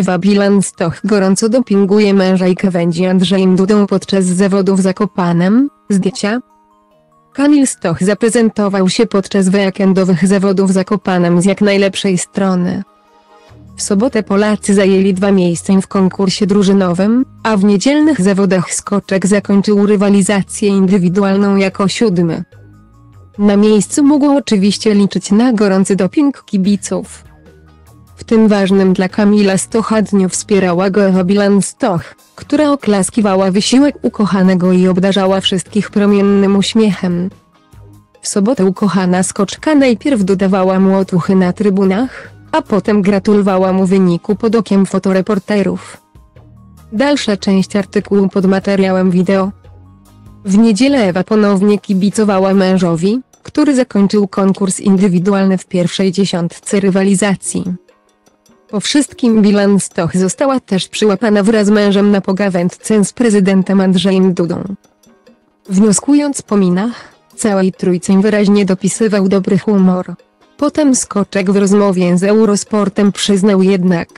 Ewa Bilan-Stoch gorąco dopinguje męża i krawędzi Andrzejem Dudą podczas zawodów w Zakopanem. Zdjęcia. Kamil Stoch zaprezentował się podczas weekendowych zawodów w Zakopanem z jak najlepszej strony. W sobotę Polacy zajęli 2 miejsca w konkursie drużynowym, a w niedzielnych zawodach skoczek zakończył rywalizację indywidualną jako 7. Na miejscu mógł oczywiście liczyć na gorący doping kibiców. W tym ważnym dla Kamila Stocha dniu wspierała go Ewa Bilan-Stoch, która oklaskiwała wysiłek ukochanego i obdarzała wszystkich promiennym uśmiechem. W sobotę ukochana skoczka najpierw dodawała mu otuchy na trybunach, a potem gratulowała mu wyniku pod okiem fotoreporterów. Dalsza część artykułu pod materiałem wideo. W niedzielę Ewa ponownie kibicowała mężowi, który zakończył konkurs indywidualny w pierwszej 10 rywalizacji. Po wszystkim Bilan-Stoch została też przyłapana wraz z mężem na pogawędce z prezydentem Andrzejem Dudą. Wnioskując po minach, całej trójce wyraźnie dopisywał dobry humor. Potem skoczek w rozmowie z Eurosportem przyznał jednak,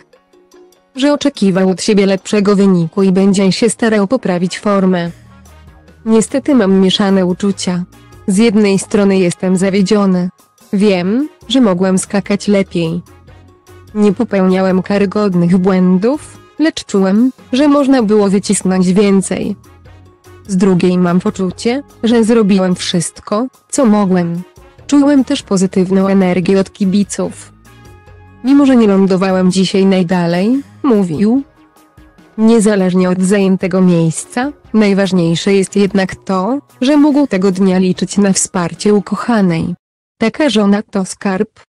że oczekiwał od siebie lepszego wyniku i będzie się starał poprawić formę. Niestety mam mieszane uczucia. Z jednej strony jestem zawiedziony. Wiem, że mogłem skakać lepiej. Nie popełniałem karygodnych błędów, lecz czułem, że można było wycisnąć więcej. Z drugiej mam poczucie, że zrobiłem wszystko, co mogłem. Czułem też pozytywną energię od kibiców. Mimo że nie lądowałem dzisiaj najdalej, mówił. Niezależnie od zajętego miejsca, najważniejsze jest jednak to, że mógł tego dnia liczyć na wsparcie ukochanej. Taka żona to skarb,